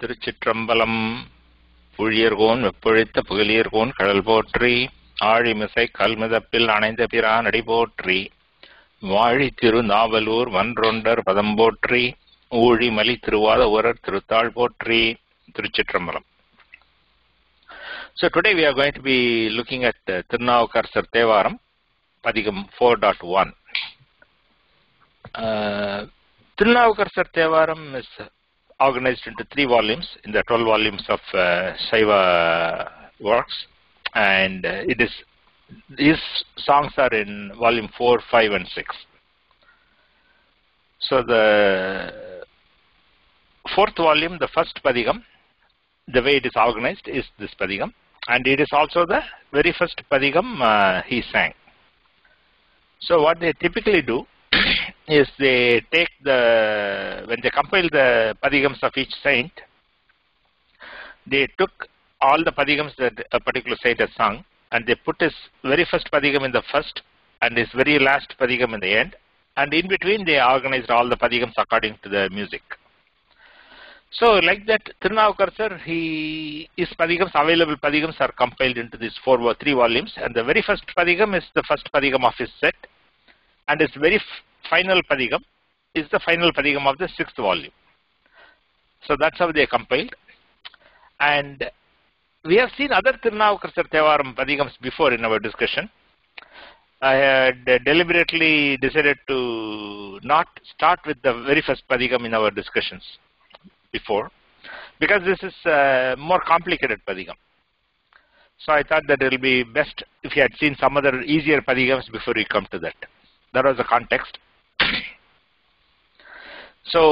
திருச்சிற்றம்பலம் புழியர்கோன் வெப்பொழித்த புகழியர்கோன் கடல் போற்றி ஆழிமிசை கல்மிதப்பில் அணைந்த பிரான் அடி போற்றி வாழி திருநாவலூர் வன்றொண்டர் பதம் போற்றி ஊழிமலி திருவாத ஊரர் திருத்தாள் போற்றி திருச்சிற்றம்பலம். So today we are going to be looking at Tirunavukkarasar Thevaram, Padikam 4.1. Tirunavukkarasar Thevaram is organized into 3 volumes in the 12 volumes of Shaiva works, and it is, these songs are in volume 4, 5 and 6. So the 4th volume, the first Padikam, the way it is organized is this Padikam, and it is also the very first Padikam he sang. So what they typically do is they take the, when they compile the Padikams of each saint, they took all the Padikams that a particular saint has sung, and they put his very first Padikam in the first and his very last Padikam in the end, and in between they organized all the Padikams according to the music. So like that, Tirunavukkarasar, his Padikams, available Padikams are compiled into these 3 volumes, and the very first Padikam is the first Padikam of his set, and his very final Padikam is the final Padikam of the 6th volume. So that's how they compiled. And we have seen other Tirunavukkarasar Thevaram Padikams before in our discussion. I had deliberately decided to not start with the very first Padikam in our discussions before, because this is a more complicated Padikam. So I thought that it will be best if you had seen some other easier Padikams before we come to that. That was the context. So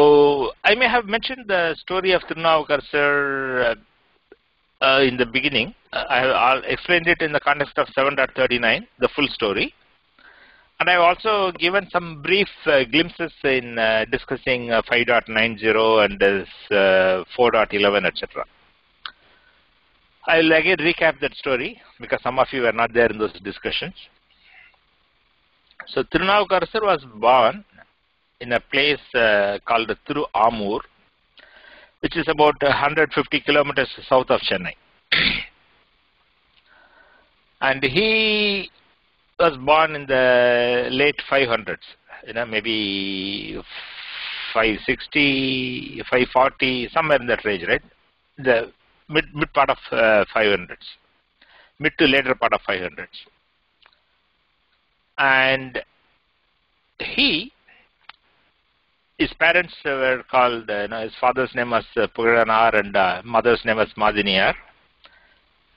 I may have mentioned the story of Tirunavukkarasar in the beginning. I'll explain it in the context of 7.39, the full story. And I've also given some brief glimpses in discussing 5.90 and 4.11, etc. I will again recap that story because some of you were not there in those discussions. So Tirunavukkarasar was born in a place called Thiruamur, which is about 150 kilometers south of Chennai. And he was born in the late 500s, you know, maybe 560, 540, somewhere in that range, right? The mid part of 500s, mid to later part of 500s. And his parents were called, you know, his father's name was Pugalanar and mother's name was Madiniyar.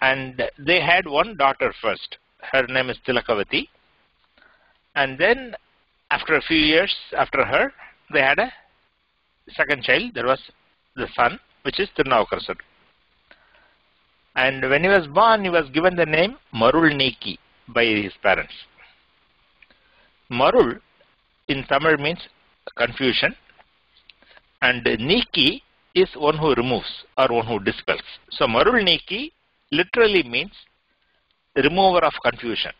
And they had one daughter first. Her name is Tilakavati, and then after a few years after her, they had a second child. There was the son, which is Tirunavukkarasar. And when he was born, he was given the name Marulniki by his parents. Marul in Tamil means confusion, and Niki is one who removes or one who dispels. So Marulniki literally means remover of confusion,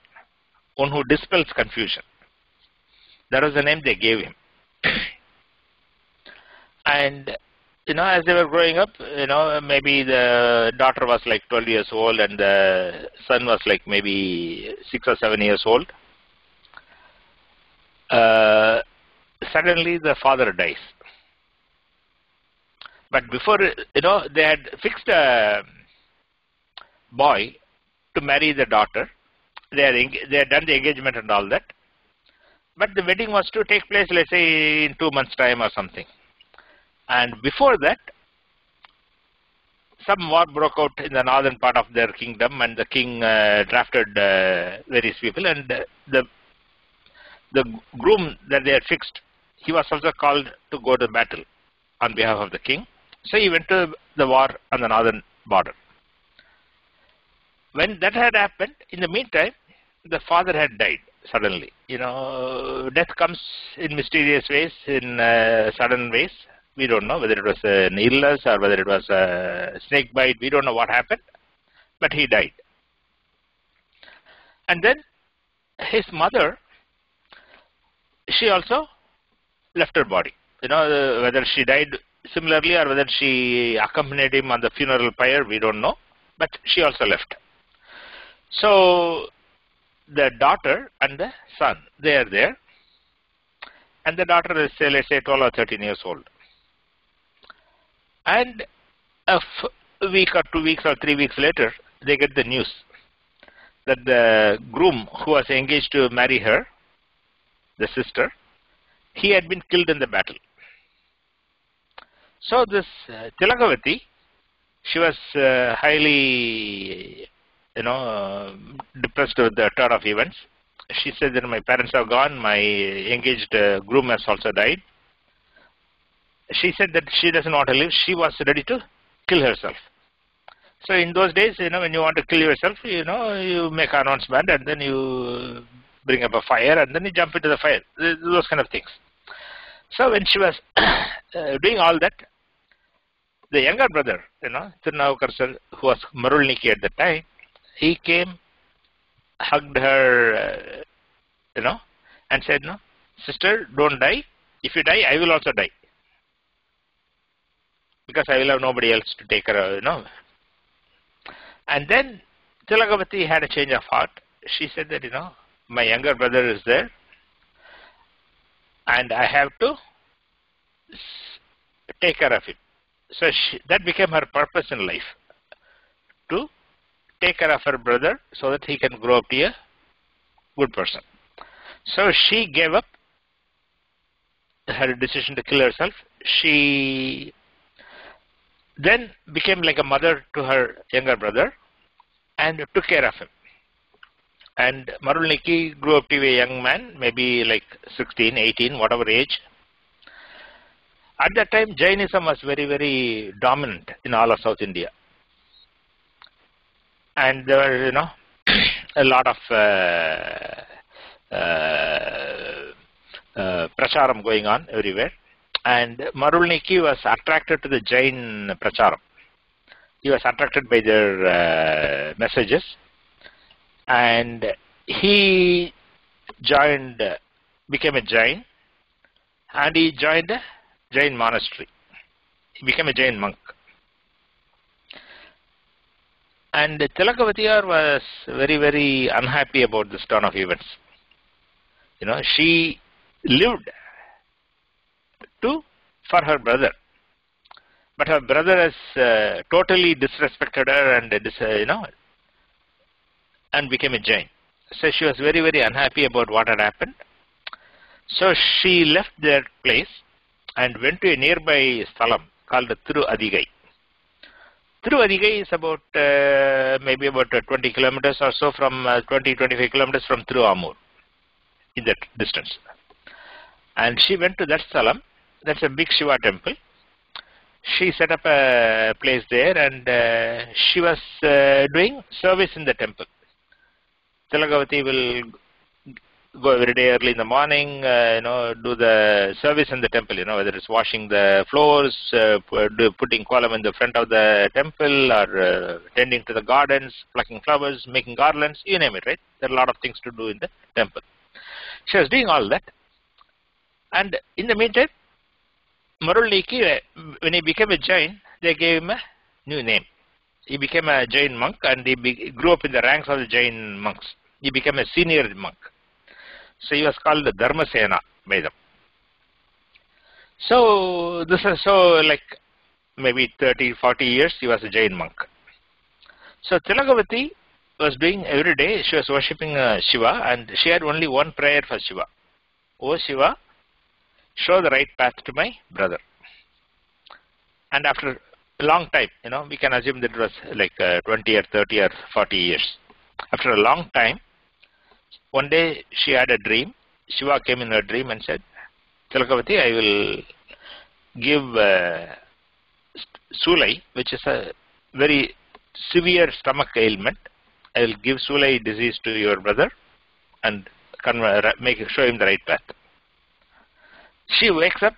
one who dispels confusion. That was the name they gave him. And you know, as they were growing up, you know, maybe the daughter was like 12 years old and the son was like maybe 6 or 7 years old. Suddenly the father dies. But before, you know, they had fixed a boy to marry the daughter. They had done the engagement and all that, but the wedding was to take place, let's say, in 2 months' time or something. And before that, some war broke out in the northern part of their kingdom, and the king drafted various people, and the groom that they had fixed, he was also called to go to battle on behalf of the king. So he went to the war on the northern border. When that had happened, in the meantime, the father had died suddenly. You know, death comes in mysterious ways, in sudden ways. We don't know whether it was an illness or whether it was a snake bite. We don't know what happened, but he died. And then his mother, she also left her body. You know, whether she died similarly, or whether she accompanied him on the funeral pyre, we don't know, but she also left. So the daughter and the son, they are there, and the daughter is, say, let's say 12 or 13 years old. And a week or 2 weeks or 3 weeks later, they get the news that the groom who was engaged to marry her, the sister, he had been killed in the battle. So this Tilakavati, she was highly, depressed with the turn of events. She said that my parents are gone, my engaged groom has also died. She said that she doesn't want to live. She was ready to kill herself. So in those days, when you want to kill yourself, you make an announcement and then you bring up a fire and then you jump into the fire. Those kind of things. So when she was doing all that, the younger brother, Tirunavakarsan, who was Marulniki at the time, he came, hugged her, and said, "No, sister, don't die. If you die, I will also die. Because I will have nobody else to take her, And then Tilakavati had a change of heart. She said that, my younger brother is there, and I have to take care of him. So that became her purpose in life, to take care of her brother so that he can grow up to be a good person. So she gave up her decision to kill herself. She then became like a mother to her younger brother and took care of him. And Marulniki grew up to be a young man, maybe like 16, 18, whatever age. At that time, Jainism was very, very dominant in all of South India. And there were, a lot of pracharam going on everywhere. And Marulniki was attracted to the Jain pracharam. He was attracted by their messages. And he became a Jain, and he joined a Jain monastery. He became a Jain monk. And Tilakavatiyar was very, very unhappy about this turn of events. She lived for her brother, but her brother has totally disrespected her and and became a Jain. So she was very, very unhappy about what had happened. So she left their place and went to a nearby sthalam called Thiruadigai. Thiruadigai is about maybe about 20 kilometers or so from 20-25 kilometers from Thiruamur, in that distance. And she went to that sthalam. That's a big Shiva temple. She set up a place there, and she was doing service in the temple. Tilakavati will go every day early in the morning, do the service in the temple, whether it's washing the floors, putting kolam in the front of the temple, or tending to the gardens, plucking flowers, making garlands, you name it, right? There are a lot of things to do in the temple. She was doing all that. And in the meantime, Marulniki, when he became a Jain, they gave him a new name. He became a Jain monk, and he grew up in the ranks of the Jain monks. He became a senior monk. So he was called the Dharmasena by them. So this is like maybe 30, 40 years he was a Jain monk. So Tilakavati was doing every day, she was worshipping Shiva, and she had only one prayer for Shiva. "O Shiva, show the right path to my brother." And after a long time, we can assume that it was like 20 or 30 or 40 years. After a long time, one day she had a dream. Shiva came in her dream and said, "Tilakavati, I will give Sulai, which is a very severe stomach ailment. I will give Sulai disease to your brother and show him the right path." She wakes up,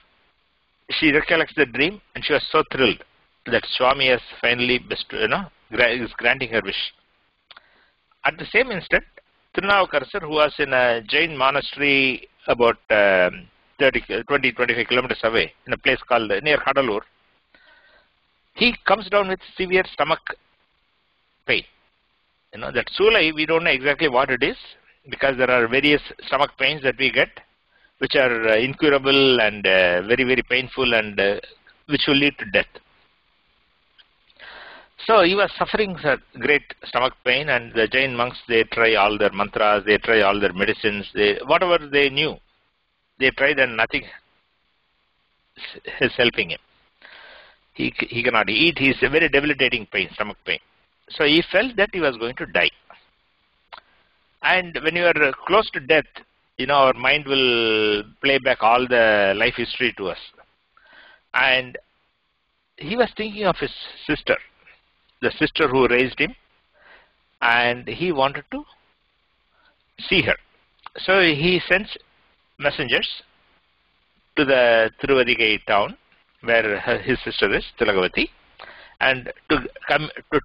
she recollects the dream, and she was so thrilled that Swami has finally is granting her wish. At the same instant, Tirunavakarsan, who was in a Jain monastery about 20-25 kilometers away, in a place called near Kadalur, he comes down with severe stomach pain. You know, that Sulai, we don't know exactly what it is, because there are various stomach pains that we get, which are incurable and very, very painful, and which will lead to death. So he was suffering great stomach pain, and the Jain monks, they try all their mantras, they try all their medicines, whatever they knew, they tried, and nothing is helping him. He cannot eat, he is a very debilitating pain, stomach pain. So he felt that he was going to die. And when you are close to death, you know, our mind will play back all the life history to us. And he was thinking of his sister, the sister who raised him, and he wanted to see her. So he sends messengers to the Tiruvadigai town where his sister is, Tilakavati, and to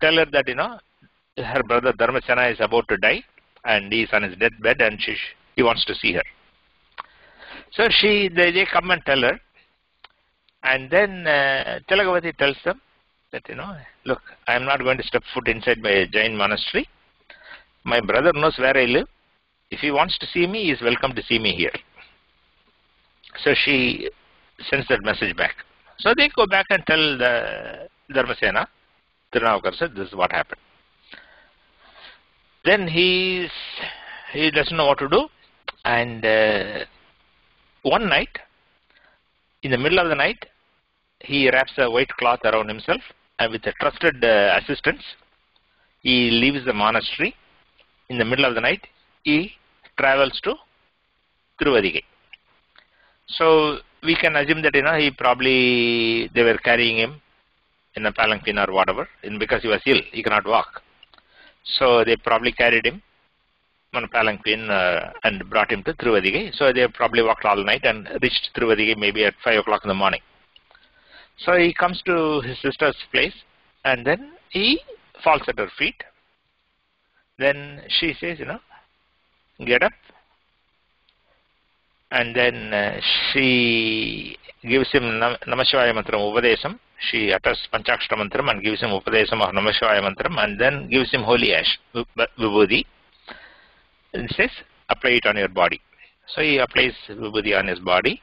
tell her that, you know, her brother Dharmacena is about to die, and he is on his deathbed, and he wants to see her. So they come and tell her, and then Tilakavati tells them that, you know, look, I am not going to step foot inside my Jain monastery. My brother knows where I live. If he wants to see me, he is welcome to see me here. So she sends that message back. So they go back and tell the Dharmasena, Tirunavukar said, this is what happened. Then he doesn't know what to do, and one night, in the middle of the night, he wraps a white cloth around himself, and with a trusted assistance, he leaves the monastery. In the middle of the night, he travels to Tiruvadigai. So we can assume that, you know, they were carrying him in a palanquin or whatever, and because he was ill, he cannot walk. So they probably carried him on a palanquin and brought him to Tiruvadigai. So they probably walked all night and reached Tiruvadigai maybe at 5 o'clock in the morning. So he comes to his sister's place, and then he falls at her feet. Then she says, you know, get up. And then she gives him Namashivaya Mantram Upadesam. She utters Panchakshara Mantram and gives him Upadesam of Namashivaya Mantram, and then gives him holy ash, Vibhuti, and says, apply it on your body. So he applies Vibhuti on his body.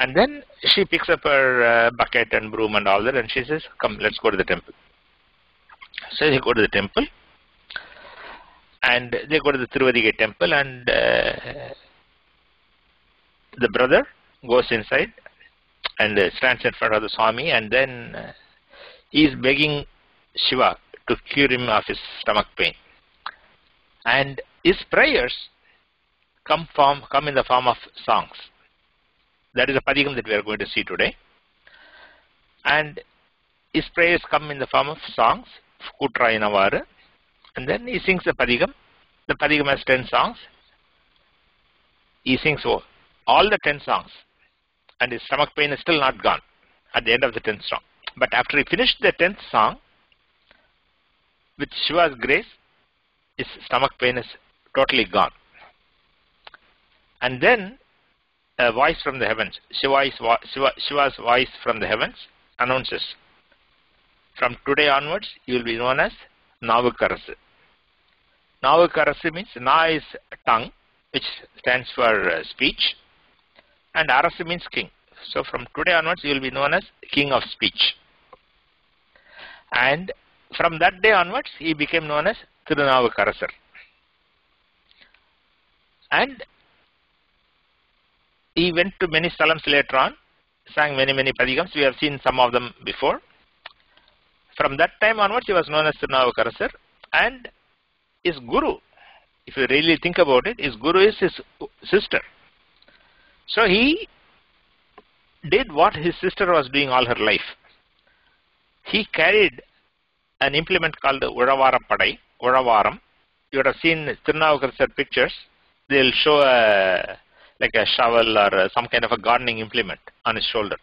And then she picks up her bucket and broom and all that, and she says, come, let's go to the temple. So they go to the temple, and they go to the Tiruvadigai temple, and the brother goes inside and stands in front of the Swami, and then he is begging Shiva to cure him of his stomach pain. And his prayers come in the form of songs. That is a padigam that we are going to see today. And his prayers come in the form of songs, Kutrayanavara, and then he sings the padigam. The padigam has 10 songs. He sings all the 10 songs, and his stomach pain is still not gone at the end of the 10th song. But after he finished the 10th song, with Shiva's grace, his stomach pain is totally gone. And then a voice from the heavens, Shiva's voice from the heavens, announces, from today onwards, you will be known as Navukarasa. Navukarasa means, Na is tongue, which stands for speech, and Arasa means king. So from today onwards, you will be known as king of speech. And from that day onwards, he became known as Tirunavukarasar. And he went to many salams later on, sang many padigams. We have seen some of them before. From that time onwards, he was known as Tirunavukarasar. And his guru, if you really think about it, his guru is his sister. So he did what his sister was doing all her life. He carried an implement called Uravaram Padai, Uravaram. You would have seen Tirunavukarasar pictures. They will show like a shovel or some kind of a gardening implement on his shoulder.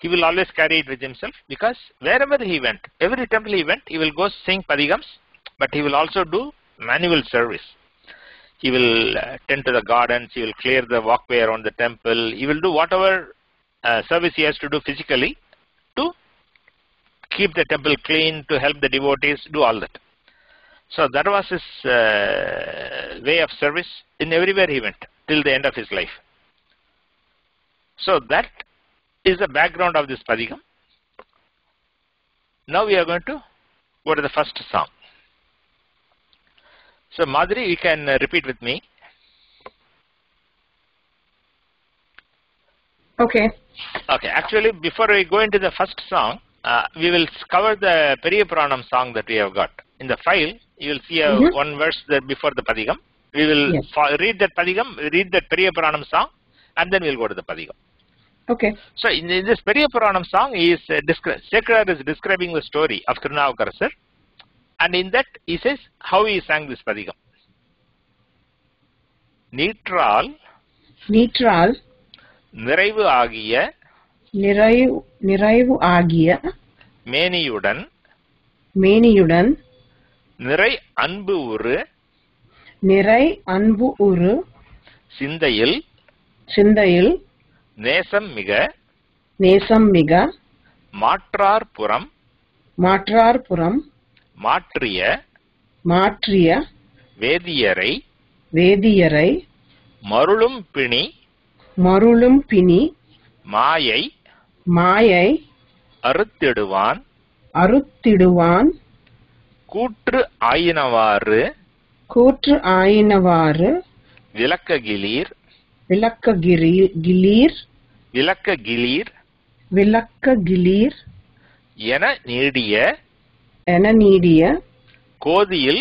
He will always carry it with himself, because wherever he went, every temple he went, he will go sing padigams, but he will also do manual service. He will tend to the gardens, he will clear the walkway around the temple, he will do whatever service he has to do physically to keep the temple clean, to help the devotees, do all that. So that was his way of service in everywhere he went till the end of his life. So that is the background of this Padikam. Now we are going to go to the first song. So Madhuri, you can repeat with me. Okay. Okay. Actually, before we go into the first song, we will cover the Periya Puranam song that we have got. In the file, you will see a one verse there before the Padikam. We will read that Padikam, read that Periya Puranam song, and then we will go to the Padikam. Okay. So in this Periya Puranam song, he is Sekar is describing the story of Tirunavakarasar, and in that he says how he sang this Padikam. Neetral. Niraivu agiya. Meniyudan. Nirai anbu uru. Sindayil. Nesam miga. Matrar puram. Matriya. Vediyarai. Marulum pini. Maayai. Aruttiduvan. Kootru ayinavaru. Vilakka gilir. Ena neediya. Koduyil.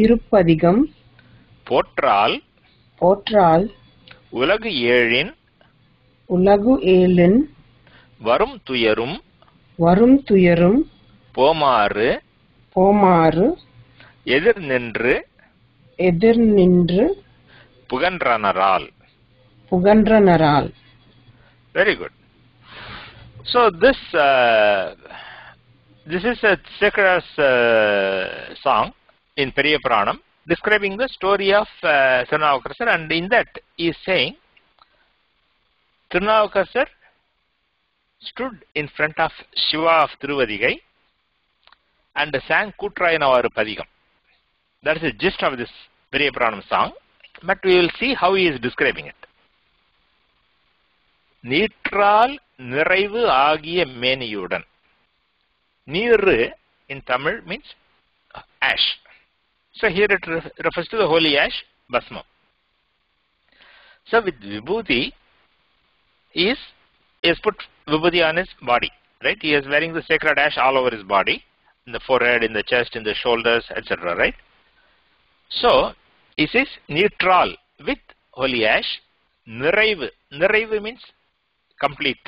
Tirupadigam. Potral. Ulagu elin. Varum tuyarum. Pomaru. எதிர் நின்று. புகன்றனரால். Very good. So this is a Sekara's song in Periya Puranam, describing the story of Tirunavakarasar, and in that he is saying Tirunavakarasar stood in front of Shiva of Tiruvadigai and sang Kootrayinavaru Padikam. That is the gist of this Periya Puranam song, but we will see how he is describing it. Neetral niraivu agiya meniyudan. Neeru in Tamil means ash. So here it refers to the holy ash, basma. So with Vibhuti, he has put Vibhuti on his body, right? He is wearing the sacred ash all over his body, in the forehead, in the chest, in the shoulders, etc., right? So he says neutral with holy ash, niraivu. Niraivu means complete.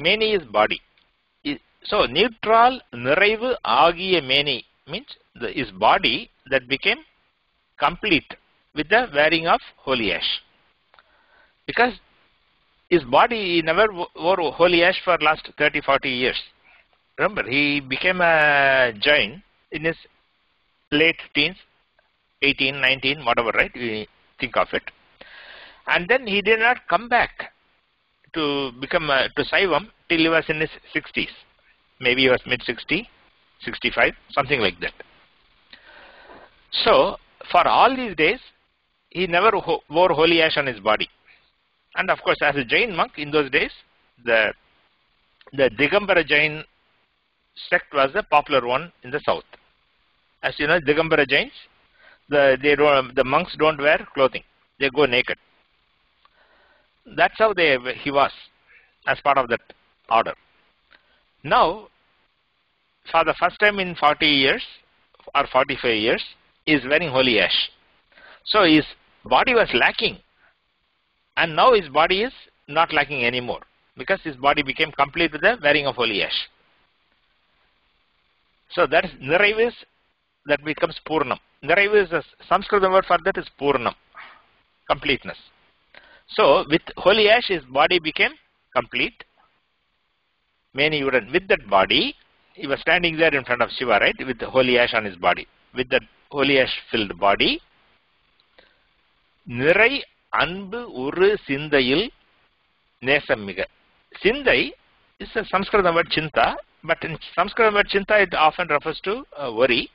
Meni is body. So neutral niraivu agiya meni means his body that became complete with the wearing of holy ash. Because his body, he never wore holy ash for last 30-40 years. Remember, he became a Jain in his late teens, 18, 19, whatever, right? We think of it. And then he did not come back to become to Saivam till he was in his 60s. Maybe he was mid-60, 65, something like that. So for all these days, he never wore holy ash on his body. And of course, as a Jain monk in those days, the Digambara Jain sect was the popular one in the south. As you know, Digambara Jains, the monks don't wear clothing; they go naked. That's how he was as part of that order. Now, for the first time in 40 years or 45 years, he is wearing holy ash. So his body was lacking, and now his body is not lacking anymore because his body became complete with the wearing of holy ash. So that is Niraivis. That becomes Purnam. Niraivu is a Sanskrit word for that is Purnam, completeness. So with holy ash, his body became complete. Meniyudan, with that body, he was standing there in front of Shiva, right? With the holy ash on his body, with that holy ash filled body. Nirai anbu uru sindayil nesam miga. Sindai is a Sanskrit word chinta, but in Sanskrit word chinta it often refers to worry.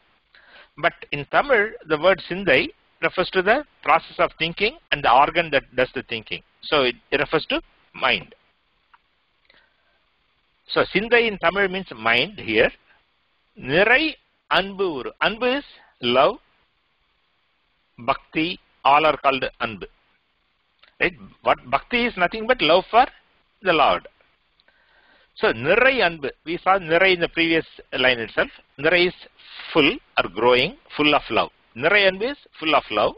But in Tamil, the word sindai refers to the process of thinking and the organ that does the thinking. So it refers to mind. So sindai in Tamil means mind here. Nirai anbu. Anbu is love, bhakti, all are called anbu. Right? What bhakti is nothing but love for the Lord. So nirai anbu. We saw nirai in the previous line itself. Nirai is full or growing, full of love. Nirai anbu is full of love.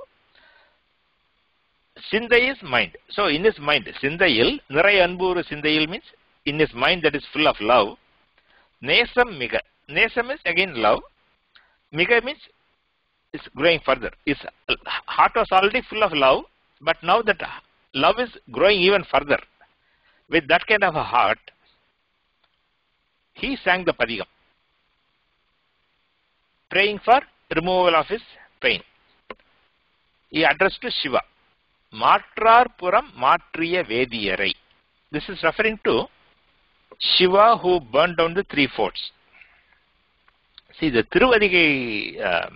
Sindai is mind. So in his mind, sindaiyil, nirai anbu sindaiyil means in his mind that is full of love. Nesam miga. Nesam is again love. Miga means it's growing further. His heart was already full of love, but now that love is growing even further. With that kind of a heart, he sang the Padigam, praying for removal of his pain. He addressed to Shiva, Matrar Puram Matriya Vediyarai. This is referring to Shiva who burned down the three forts. See, the Tiruvadigai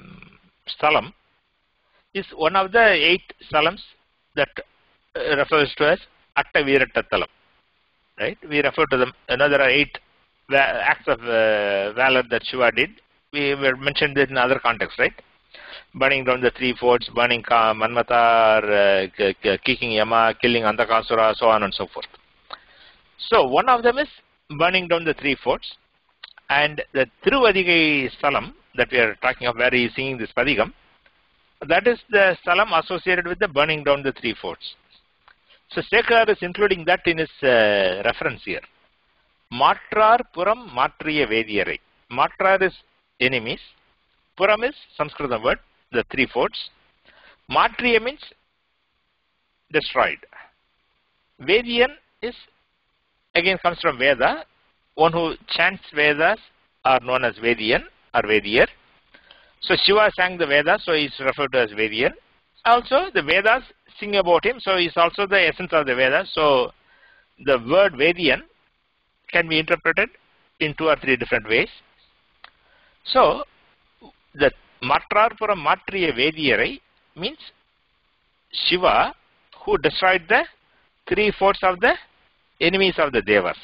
Stalam is one of the 8 Stalams that refers to as Attavirata Stalam. Right? We refer to them. Another 8 acts of valor that Shiva did. We were mentioned it in other context, right? Burning down the three forts, burning Manmatar, kicking Yama, killing Antakasura, so on and so forth. So one of them is burning down the three forts, and the Tiruvadigai Stalam that we are talking of, where he is singing this Padigam, that is the Stalam associated with the burning down the three forts. So Sekhar is including that in his reference here. Matrar Puram Matriya Vediyarai. Matrar is enemies. Puram is Sanskrit word, the three forts. Matriya means destroyed. Vediyan is again comes from Veda. One who chants Vedas are known as Vediyan or Vediyar. So Shiva sang the Vedas, so he is referred to as Vediyar. Also the Vedas sing about him, so he is also the essence of the Vedas. So the word Vediyan can be interpreted in 2 or 3 different ways. So the Matrar Puram Matriya Vediyarai means Shiva who destroyed the three forts of the enemies of the Devas.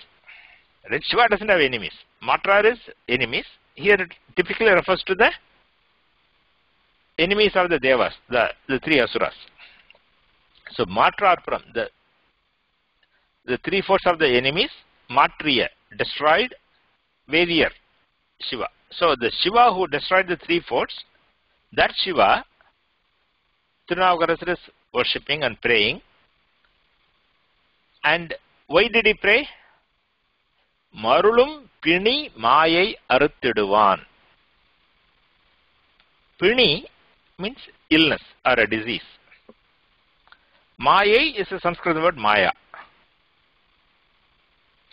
Right? Shiva doesn't have enemies. Matrar is enemies. Here it typically refers to the enemies of the Devas, the 3 Asuras. So Matrar Puram, the three forts of the enemies. Matriya, destroyed. Vediyar, Shiva. So the Shiva who destroyed the three forts, that Shiva, Tirunavakarasar is worshipping and praying. And why did he pray? Marulum Pini Mayai Aruthiduvan. Pini means illness or a disease. Mayai is a Sanskrit word, Maya.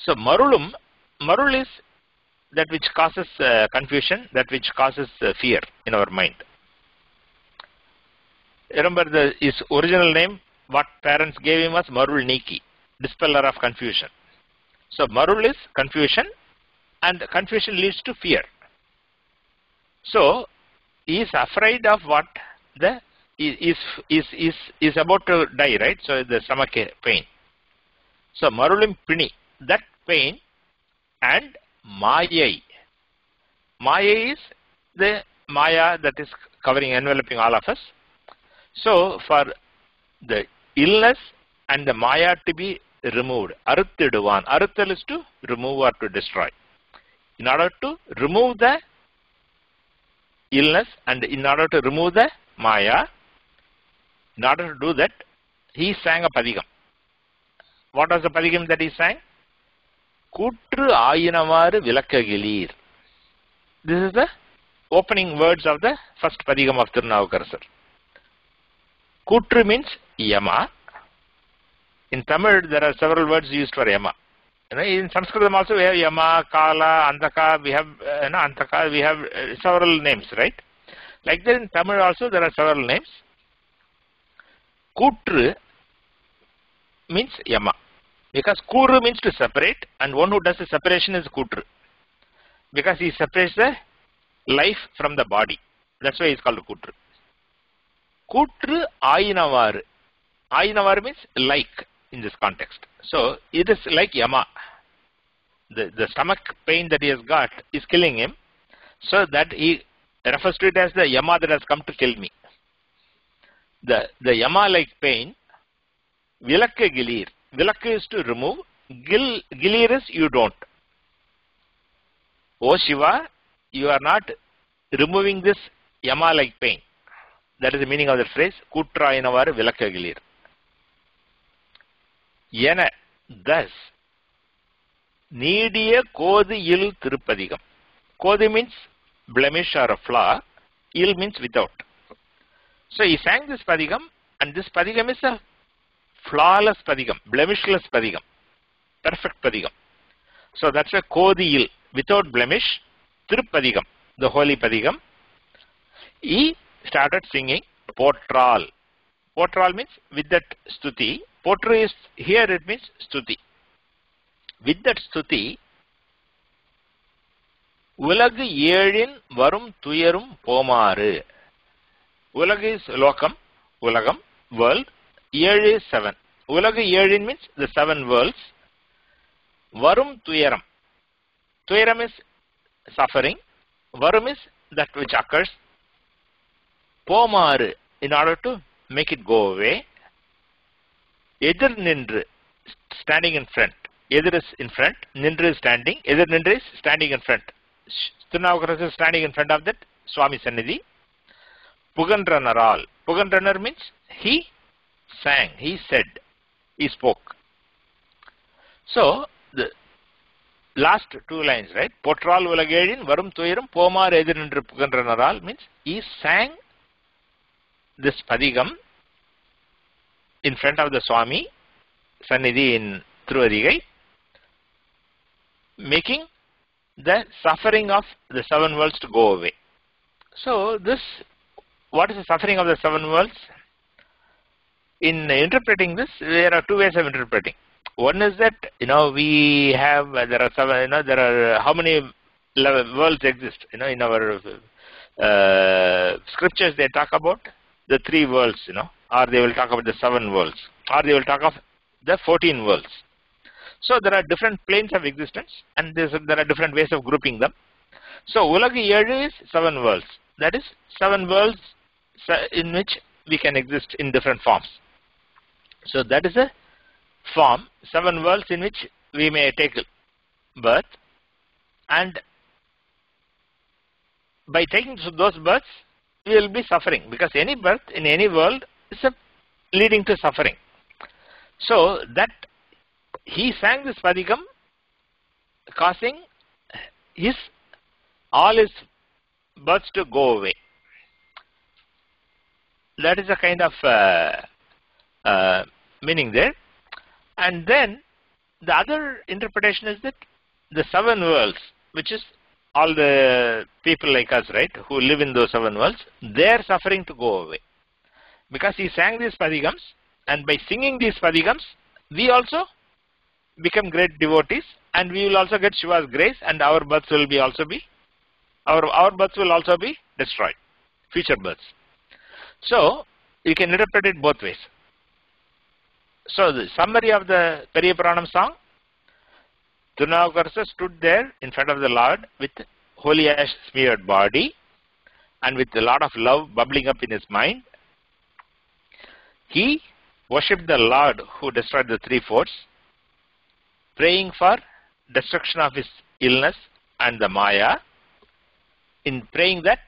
So Marulum, Marul is that which causes confusion, that which causes fear in our mind. Remember his original name, what parents gave him was Marulniki, dispeller of confusion. So Marul is confusion, and confusion leads to fear. So he is afraid of what the is about to die, right? So the stomach pain. So Marulim Pini, that pain, and Mayai. Mayai is the Maya that is covering, enveloping all of us. So for the illness and the Maya to be removed, Aruthiduvan. Aruthil is to remove or to destroy. In order to remove the illness and in order to remove the Maya, in order to do that, he sang a Padigam. What was the Padigam that he sang? Kutru Ayinavaru Vilakagilir. This is the opening words of the first Padigam of Tirunavakarasar. Kutru means Yama. In Tamil, there are several words used for Yama. In Sanskritam also we have Yama, Kala, Antaka, we have Antaka, we have several names, right? Like that in Tamil also there are several names. Kutru means Yama. Because kuru means to separate, and one who does the separation is kutru. Because he separates the life from the body. That's why he is called kutru. Kutru ayinavaru. Ayinavaru means like in this context. So it is like Yama. The stomach pain that he has got is killing him. So that he refers to it as the Yama that has come to kill me. The Yama-like pain, vilakku gilir. Vilakku is to remove, gilir is you don't. Oh Shiva, you are not removing this Yama-like pain. That is the meaning of the phrase, kutrayinavaru vilakku gilir. Yena, thus, neediya kodhi il thirupadigam. Kodhi means blemish or a flaw, il means without. So he sang this padigam, and this padigam is a flawless padigam, blemishless padigam, perfect padigam. So that's why kodhi il, without blemish, thirupadigam, the holy padigam. He started singing potral. Potral means with that stuti. Potru is here, it means stuti. With that stuti, Ulagu Yedin Varum Tuyerum Pomare. Ulagu is Lokam, Ulagam, world. Yed is 7. Ulagu Yedin means the 7 worlds. Varum Tuyeram. Tuyeram is suffering. Varum is that which occurs. Pomare, in order to make it go away. Edir Nindru, standing in front. Edir is in front, Nindru is standing. Edir Nindru is standing in front. Sthunavakarasa is standing in front of that Swami Sannidhi. Pugandranaral. Pugandranar means he sang, he said, he spoke. So, the last two lines, right? Potral Ulagadin, Varum Tuiram, Pomar Edirindra Pugandranaral means he sang this Padigam in front of the Swami Sannidhi in Thiruvadigai, making the suffering of the 7 worlds to go away. So this, what is the suffering of the 7 worlds? In interpreting this, there are two ways of interpreting. One is that, you know, we have, there are 7, you know, there are how many worlds exist, you know, in our scriptures they talk about the 3 worlds, you know, or they will talk about the 7 worlds, or they will talk of the 14 worlds. So there are different planes of existence, and there are different ways of grouping them. So Ulagu Yezhu is 7 worlds. That is 7 worlds in which we can exist in different forms. So that is a form, 7 worlds in which we may take birth, and by taking those births, we will be suffering, because any birth in any world is leading to suffering. So that he sang this padigam, causing all his births to go away. That is a kind of meaning there. And then the other interpretation is that the 7 worlds, which is all the people like us, right, who live in those 7 worlds, their suffering to go away. Because he sang these padigams, and by singing these padigams, we also become great devotees, and we will also get Shiva's grace, and our births will be also be, our births will also be destroyed, future births. So you can interpret it both ways. So the summary of the Periya Puranam song: Sthunavakarasa stood there in front of the Lord with holy ash smeared body, and with a lot of love bubbling up in his mind. He worshipped the Lord who destroyed the 3 forces. Praying for destruction of his illness and the Maya. In praying that,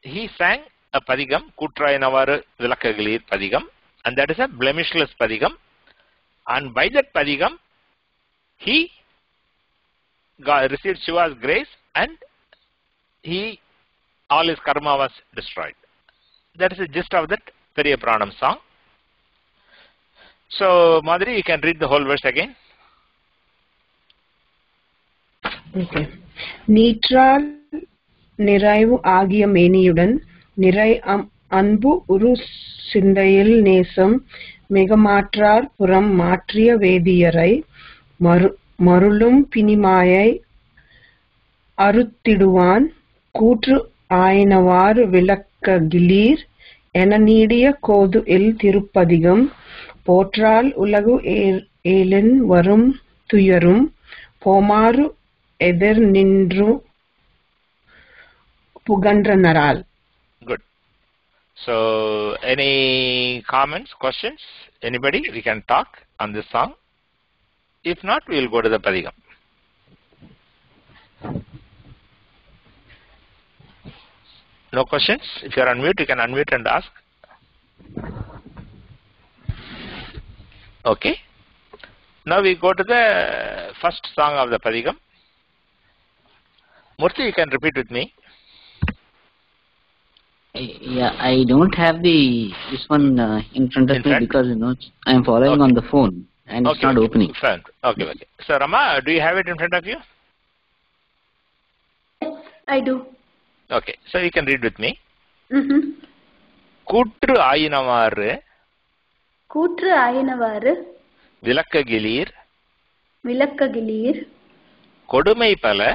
he sang a padigam, Kutrayinavaru Vilakkagilir padigam, and that is a blemishless padigam. And by that padigam, he received Shiva's grace, and all his karma was destroyed. That is the gist of that Periya Puranam song. So, Madhuri, you can read the whole verse again. Okay. Neetral niraivu agiya meniyudan nirai anbu uru sindayil nesam megamaatraar puram maatriya vediyarai மருளும் பிணிமாயை அறுத்திடுவான் கூற்று ஆயினவாறு விளக்க clear என நீடிய கோது L திருப்பதிகம் போற்றால் உலகு Alan வரும் துயரும் போமாறு எதிர் நின்று புகன்றனரால். Good. So any comments, questions? Anybody? We can talk on this song. If not, we will go to the Padigam. No questions? If you are on mute, you can unmute and ask. Okay. Now we go to the first song of the Padigam. Murthy, you can repeat with me. Yeah, I don't have this one in front of me because I am following on the phone and it's not opening. Okay. So Rama, do you have it in front of you? I do. Okay, so you can read with me. Kootru ayinavaru. Kootru ayinavaru. Vilakkagilir. Vilakkagilir. Kodumai pala.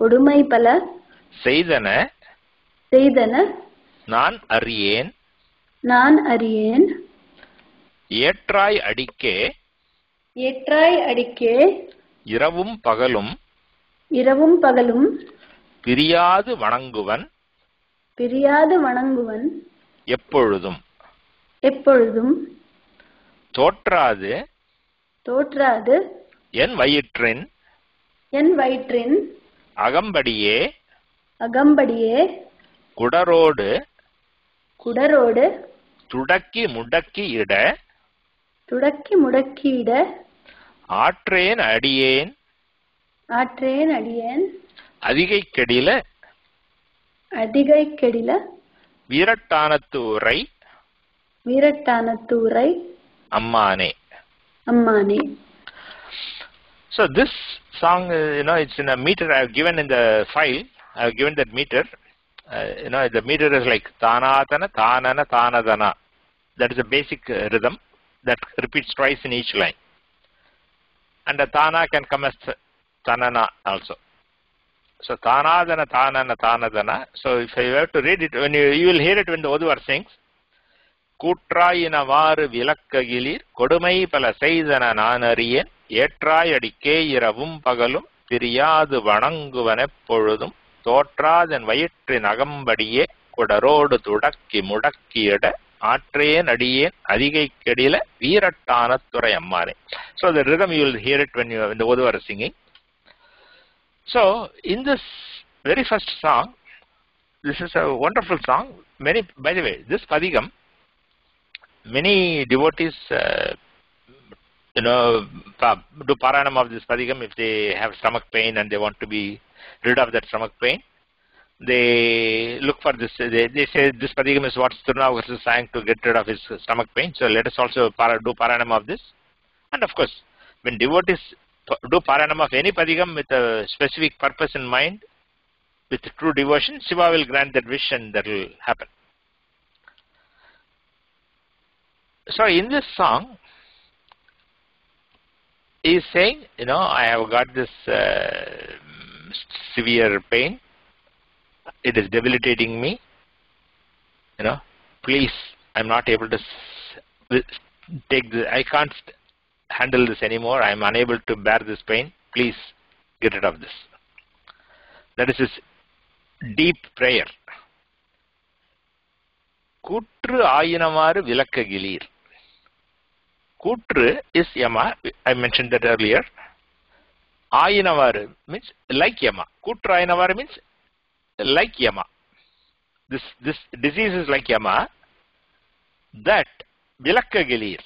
Kodumai pala. Seidana. Seidana. Naan ariyeen. Naan ariyeen. Yetrai adikke. Yetrai adikke. Iravum pagalum. Iravum pagalum. பிரியாது வணங்குவன் எப்பொழுதும் தோற்றாது என் வயிற்றின் அகம்படியே குடரோடு துடக்கி முடக்கியிட ஆற்றேன் அடியேன் அதிகைக்கெடில வீரட்டானத்தூரை அம்மானே. So this song, it's in a meter. I have given in the file. I have given that meter. The meter is like tanatana, tanana, tanadana. That is a basic rhythm that repeats twice in each line. And the tana can come as tanana also. So tanadana, tanana, tanadana. So if you have to read it, when you will hear it when the Oduvar sings. Kootrayinavaru vilakkagilir, kodumai pala seidana naanariyen, yetrayadikke iravum pagalum, piriyadu vananguvan eppozhudum, thotradan vayitrin agambadiye, kodarodu tudakki mudakkiyada, aatrayen adiyen, adigaikkedila, veerattaanathurai ammane. So the rhythm you will hear it when the Oduvar is singing. So in this very first song, this is a wonderful song. Many, by the way, this Padigam, many devotees, do paranam of this Padigam if they have stomach pain and they want to be rid of that stomach pain. They look for this. They say this Padigam is what Sthurunavagasa was saying to get rid of his stomach pain. So let us also do paranam of this. And of course, when devotees do paranam of any Padigam with a specific purpose in mind, with true devotion, Shiva will grant that wish and that will happen. So in this song, he is saying, I have got this severe pain. It is debilitating me. Please, I am not able to take this. I can't handle this anymore. I am unable to bear this pain. Please get rid of this. That is his deep prayer. Kootru ayinavaru vilakkagilir. Kootru is Yama. I mentioned that earlier. Ayinavaru means like Yama. Kootru ayinavaru means like Yama. This disease is like Yama. That vilakkagilir.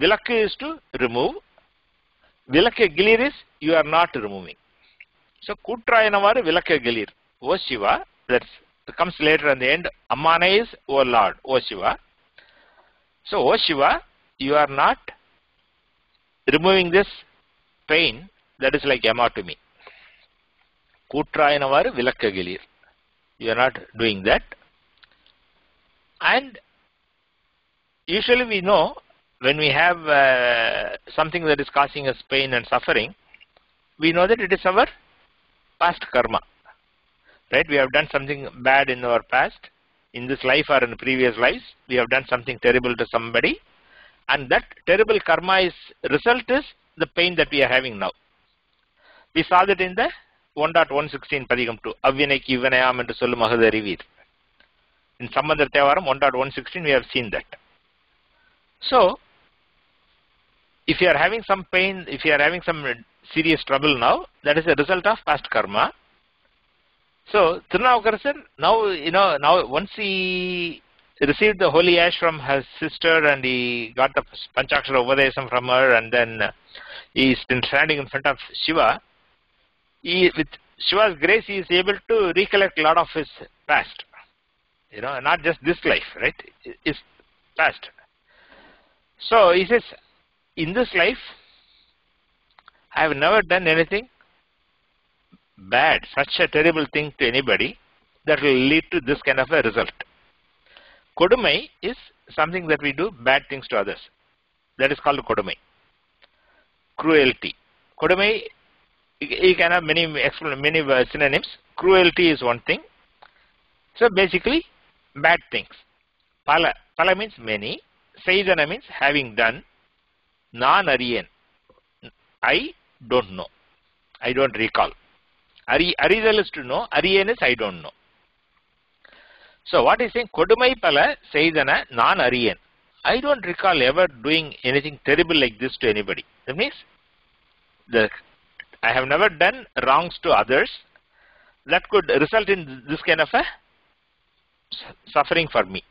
Vilakka is to remove. Vilakkagilir is you are not removing. So Kootrayinavaru vilakkagilir. O Shiva, that comes later at the end. Ammane is O Lord, O Shiva. So O Shiva, you are not removing this pain that is like Yama to me. Kootrayinavaru vilakkagilir. You are not doing that. And usually we know when we have something that is causing us pain and suffering, we know that it is our past karma, right? We have done something bad in our past, in this life or in the previous lives. We have done something terrible to somebody, and that terrible karma's result is the pain that we are having now. We saw that in the 1.116 Padikam 2, Avyanaki Ivanayam and Solum Mahadariveer. In Samandar Thevaram 1.116 we have seen that. So, if you are having some pain, if you are having some serious trouble now, that is a result of past karma. So, Tirunavukarasan, now, you know, now once he received the holy ash from his sister and he got the Panchakshara Upadesam from her, and then he is standing in front of Shiva, with Shiva's grace he is able to recollect a lot of his past. You know, not just this life, right? His past. So he says, in this life, I have never done anything bad, such a terrible thing to anybody that will lead to this kind of a result. Kodumai is something that we do bad things to others. That is called Kodumai. Cruelty. Kodumai, you can have many synonyms. Cruelty is one thing. So basically, bad things. Pala. Pala means many. Saidana means having done. Non-Aryan. I don't know. I don't recall. Arizal is to know. Aryan is I don't know. So what is saying? Kodumai pala Saidana non-Aryan. I don't recall ever doing anything terrible like this to anybody. That means I have never done wrongs to others that could result in this kind of a suffering for me.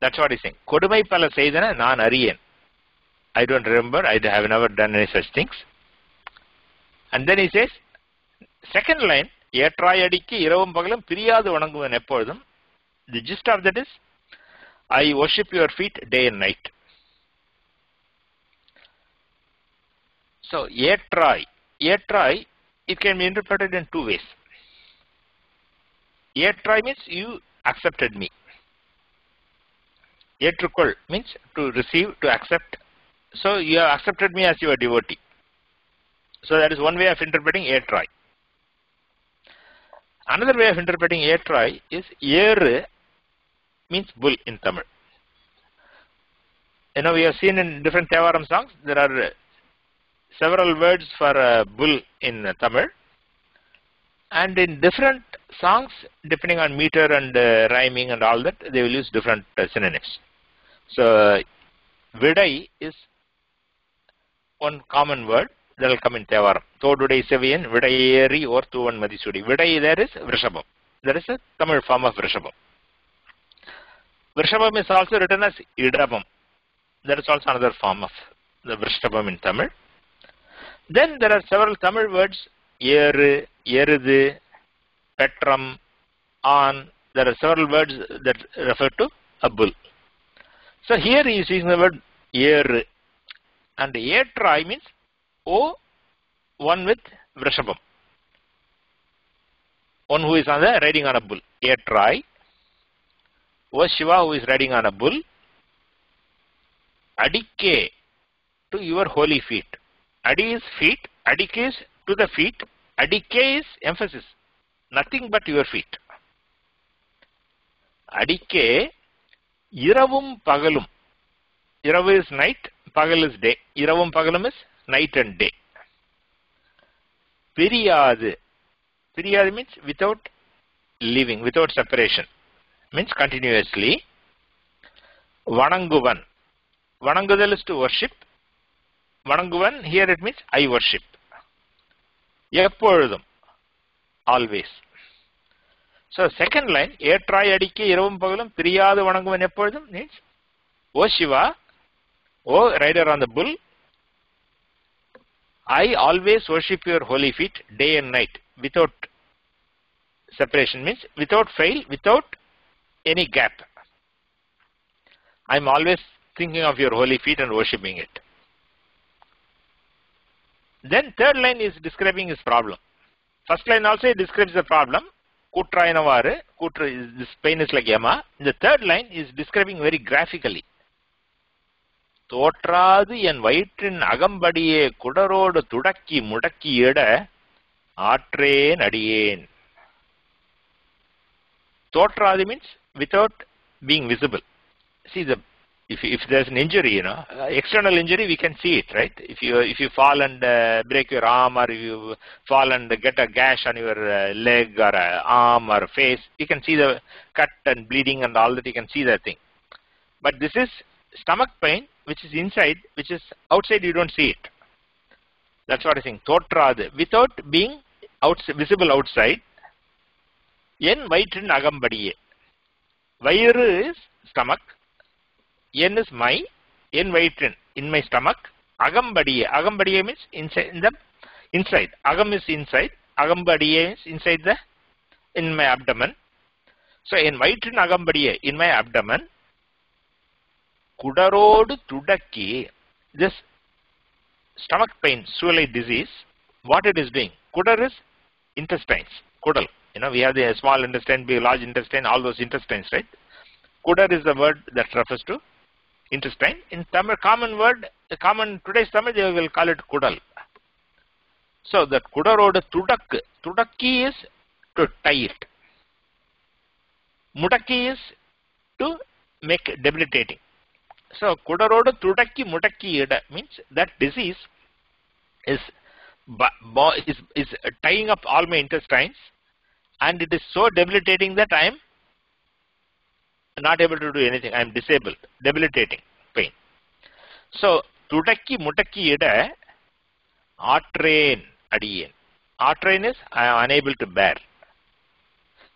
That's what he's saying. Kodumai pala Saidana non-Aryan. I don't remember, I have never done any such things. And then he says, second line, the gist of that is, I worship your feet day and night. So, yetrai, it can be interpreted in two ways. Yetrai means you accepted me. Yetrukol means to receive, to accept. So, you have accepted me as your devotee. So, that is one way of interpreting yetrai. Another way of interpreting yetrai is yeru means bull in Tamil. You know, we have seen in different Thevaram songs, there are several words for bull in Tamil. And in different songs, depending on meter and rhyming and all that, they will use different synonyms. So, vidai is one common word that will come in Thevaram. Thodudai seviyan, vidaieri, or thuvan madisudi. Vidai there is Vrishabham. That is a Tamil form of Vrishabham. Vrishabham is also written as Idabam. That is also another form of the Vrishabham in Tamil. Then there are several Tamil words, Yeru, Yerudu, Petram, On. There are several words that refer to a bull. So here he is using the word yeru, and yetrai means O, one with Vrishabham. One who is on the riding on a bull. Yetrai. O Shiva who is riding on a bull. Adike, to your holy feet. Adi is feet. Adike is to the feet. Adike is emphasis. Nothing but your feet. Adike. Iravum pagalum. Iravu is night, pagal is day. Iravum pagalum is night and day. Piriyadu. Piriyadu means without leaving, without separation. Means continuously. Vananguvan. Vanangudal is to worship. Vananguvan, here it means I worship. Eppozhudhum. Always. So, second line, yetrai adike iravum pagalum piriyadu vananguvan eppozhudhum means, O Shiva, O rider on the bull, I always worship your holy feet day and night, without separation means, without fail, without any gap. I am always thinking of your holy feet and worshipping it. Then third line is describing his problem. First line also describes the problem. Kutrayanavaru, this pain is like yama. The third line is describing very graphically. தோற்றாது என் வயிற்றின் அகம்படியே குடரோடு துடக்கி முடக்கியிட ஆற்றேன் அடியேன். Thotradi means without being visible. See, if there's an injury, external injury, we can see it, right? If you fall and break your arm, or if you fall and get a gash on your leg or arm or face, you can see the cut and bleeding and all that. You can see that thing. But this is stomach pain, which is inside, which is outside. You don't see it. That's what I think. Thotradi, without being visible outside. Yen vayitrin agambadiye. Vayiru is stomach. Yen is my. Yen vayitrin, in my stomach. Agambadiye. Agambadiye means inside. Inside. Agam is inside. Agambadiye is inside the, in my abdomen. So yen vayitrin agambadiye, in my abdomen. Kudarodu tudakki. This stomach pain, Soulite disease, what it is doing? Kudar is intestines. Kudal. We have the small intestine, big, large intestine, all those intestines, right? Kudar is the word that refers to intestine. In Tamil, common word, common today's Tamil, they will call it kudal. So that kudaroda tudakki. Tudakki is to tie it. Mutakki is to make debilitating. So kudaroda tudakki mutakki means that disease is tying up all my intestines. And it is so debilitating that I am not able to do anything. I am disabled. Debilitating pain. So, tudakki mutakki ida, aatrain adiyen. Aatrain is I am unable to bear.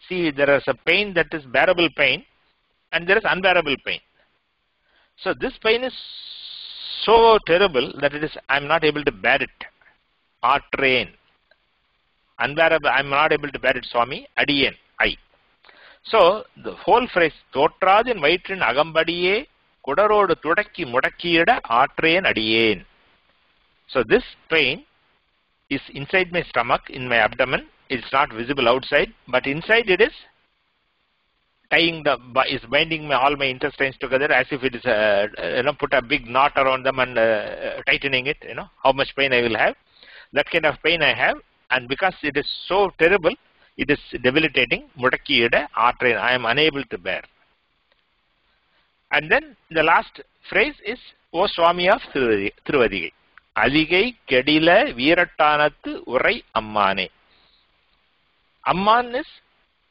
See, there is a pain that is bearable pain, and there is unbearable pain. So, this pain is so terrible that it is I am not able to bear it. Aatrain. Unbearable, I am not able to bear it, Swami, adiyen, I. So, the whole phrase, Thotrajin Vaitrin Agambadiye, Kudarodu Tudakki Mudakkiyida, Aatrayen Adiyen. So, this pain is inside my stomach, in my abdomen. It's not visible outside, but inside it is binding all my intestines together as if it is, put a big knot around them and tightening it, how much pain I will have. That kind of pain I have. And because it is so terrible, it is debilitating. Mudakkiyida, aatrain, I am unable to bear. And then the last phrase is, O Swami of Thiruvadigai, Aligai Kedila Veerattanathu Urai Ammane. Amman is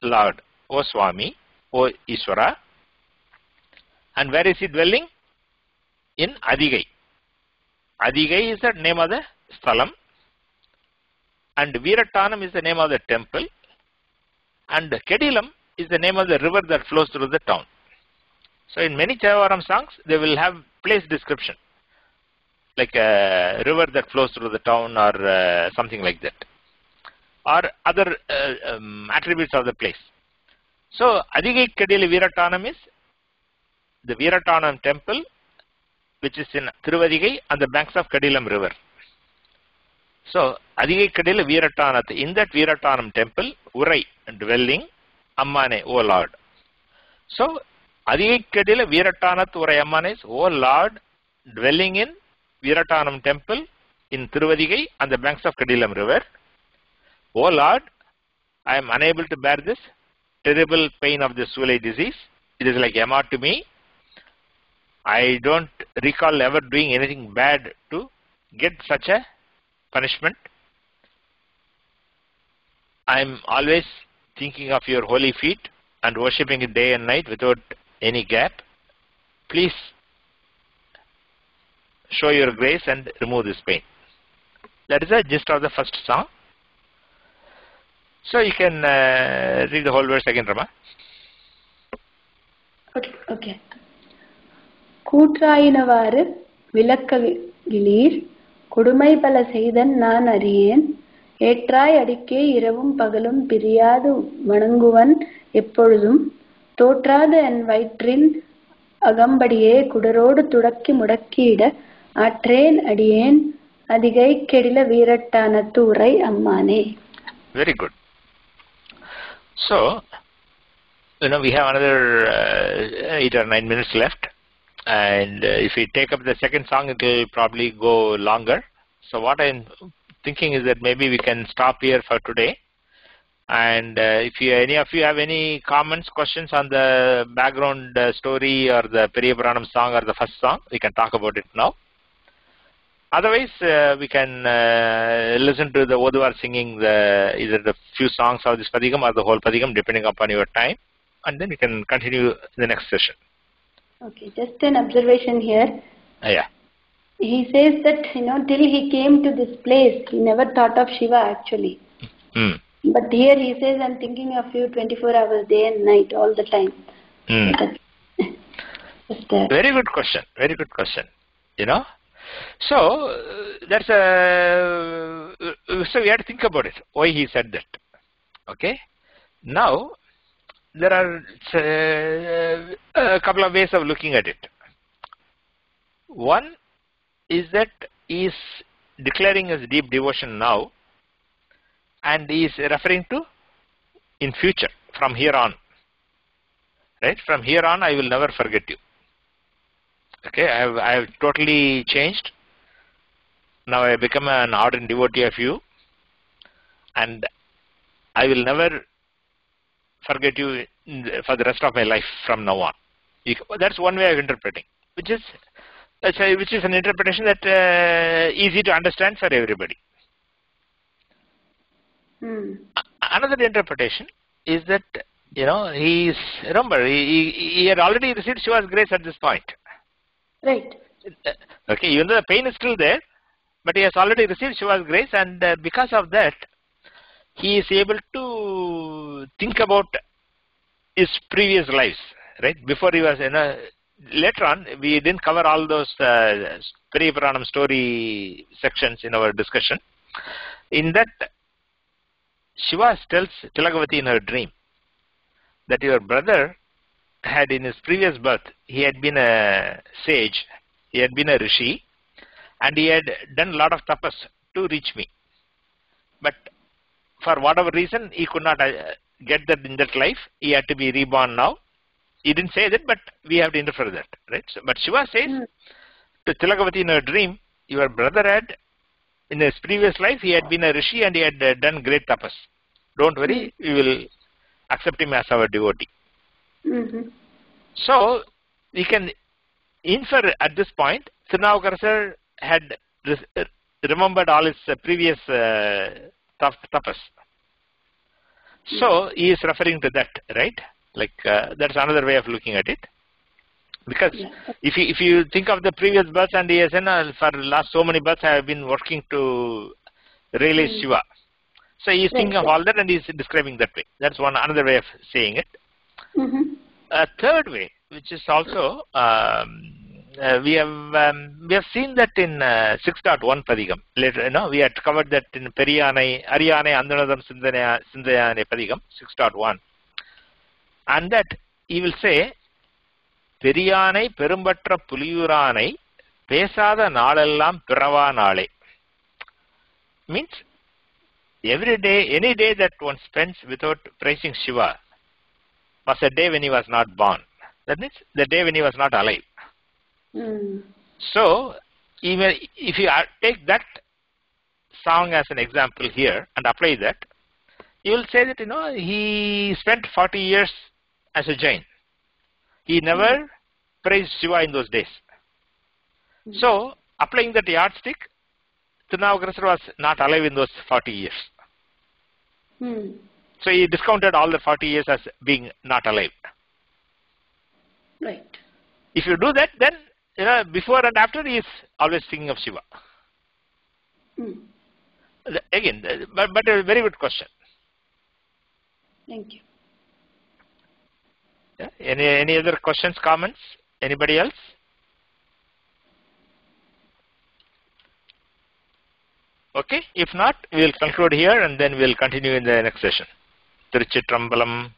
Lord, O Swami, O Ishwara. And where is he dwelling? In Adigai. Adigai is the name of the Sthalam. And Veerattanam is the name of the temple. And Kedilam is the name of the river that flows through the town. So in many Chavaram songs, they will have place description. Like a river that flows through the town or something like that. Or other attributes of the place. So Adigai Kedila Veerattanam is the Veerattanam temple, which is in Thiruvadigai on the banks of Kedilam river. So, Adigai Kedila Veerattanathu, in that Veerattanam temple, Urai, dwelling, Ammane, O Lord. So, Adigai Kedila Veerattanathu Urai Ammane is, O Lord, dwelling in Veerattanam temple, in Thiruvadigai, on the banks of Kedilam river. O Lord, I am unable to bear this terrible pain of this Soulite disease. It is like Yama to me. I don't recall ever doing anything bad to get such a punishment. I am always thinking of your holy feet and worshipping it day and night without any gap. Please show your grace and remove this pain. That is the gist of the first song. So you can read the whole verse again, Rama. Okay. Kootrayinavaru vilakkagilir கொடுமை பல செய்தன் நான் அறியேன் ஏற்றாய் அடிக்கே இரவும் பகலும் பிரியாது வணங்குவன் எப்பொழுதும் தோற்றாத என் வயிற்றின் அகம்படியே குடரோடு துடக்கி முடக்கியிட ஆற்றேன் அடியேன் அதிகை கெடில வீரட்டானத்து உரை அம்மானே. Very good. So, we have another 8 or 9 minutes left. And if we take up the second song, it will probably go longer. So what I'm thinking is that maybe we can stop here for today. And if any of you have any comments, questions on the background story or the Periya Puranam song or the first song, we can talk about it now. Otherwise, we can listen to the Oduvar singing either the few songs of this Padikam or the whole Padikam, depending upon your time. And then we can continue the next session. Okay, just an observation here. Yeah. He says that, you know, till he came to this place, he never thought of Shiva actually. Mm. But here he says, I'm thinking of you 24 hours, day and night, all the time. Mm. Just, very good question. Very good question. You know? So, that's a... So we had to think about it, why he said that. Okay? Now, there are a couple of ways of looking at it. One is that he is declaring his deep devotion now, and he is referring to in future, from here on. Right? From here on, I will never forget you. Okay, I have totally changed. Now I have become an ardent devotee of you, and I will never forget you for the rest of my life from now on. That's one way of interpreting, which is an interpretation that easy to understand for everybody. Hmm. Another interpretation is that, you know, remember he had already received Shiva's grace at this point. Right. Okay, even though the pain is still there, but he has already received Shiva's grace, and because of that, he is able to think about his previous lives, right? Before he was, you know, later on, we didn't cover all those Periya Puranam story sections in our discussion. In that, Shiva tells Tilakavati in her dream that your brother had, in his previous birth, he had been a sage, he had been a rishi, and he had done a lot of tapas to reach me. But for whatever reason, he could not get that in that life. He had to be reborn now. He didn't say that, but we have to infer that, right? So, but Shiva says to Tilakavati in her dream, your brother had, in his previous life, he had been a rishi and he had done great tapas. Don't worry, we will accept him as our devotee. Mm-hmm. So, we can infer at this point, Tirunavakarasar had remembered all his previous tapas. So, he is referring to that, right? Like, that's another way of looking at it. Because if you think of the previous birth, and he has said, for the last so many births, I have been working to realize Shiva. So, he is thinking of all that, and he is describing that way. That's another way of saying it. Mm-hmm. A third way, which is also we have seen that in 6.1 Padikam. Later, you know, we had covered that in Periyanai, Ariyanai, Andhanadam, Sindhayanai Padikam 6.1, and that he will say, Periyanai Perumbatra Puliyuranai Pesada Naalallam Pirava Naale, means every day, any day that one spends without praising Shiva was a day when he was not born. That means the day when he was not alive. Mm. So, even if you take that song as an example here and apply that, you will say that, you know, he spent 40 years as a Jain. He never praised Shiva in those days. Mm. So, applying that yardstick, Tirunavakarasar was not alive in those 40 years. Mm. So he discounted all the 40 years as being not alive. Right. If you do that, then, you know, before and after he is always thinking of Shiva. Mm. Again, but a very good question. Thank you. Yeah? Any other questions, comments? Anybody else? Okay. If not, we will conclude here, and then we will continue in the next session. Tiruchitrambalam.